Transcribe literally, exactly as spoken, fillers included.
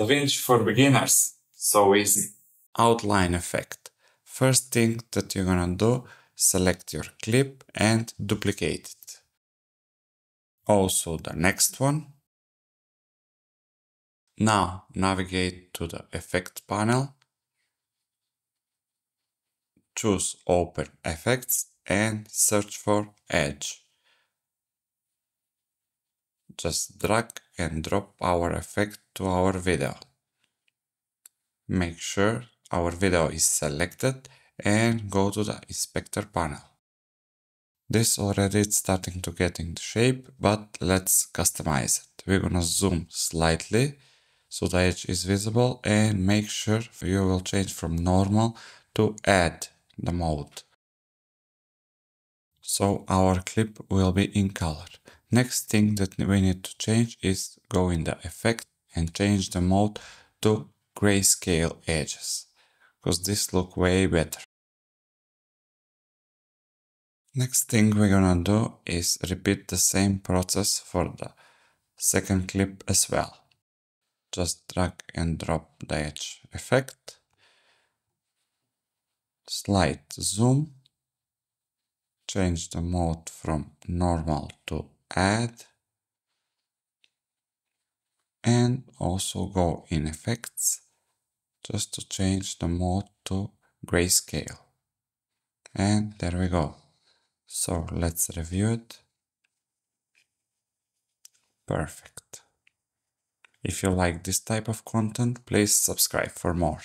DaVinci for beginners. So easy. Outline effect. First thing that you're gonna do, select your clip and duplicate it. Also the next one. Now navigate to the effect panel. Choose open effects and search for edge. Just drag and drop our effect to our video. Make sure our video is selected and go to the inspector panel. This already it's starting to get into shape, but let's customize it. We're gonna zoom slightly so the edge is visible, and make sure you will change from normal to add the mode. So our clip will be in color. Next thing that we need to change is go in the effect and change the mode to grayscale edges, because this look way better. Next thing we're gonna do is repeat the same process for the second clip as well. Just drag and drop the edge effect, slight zoom, change the mode from normal to add, and also go in effects just to change the mode to grayscale. And there we go. So let's review it. Perfect. If you like this type of content, please subscribe for more.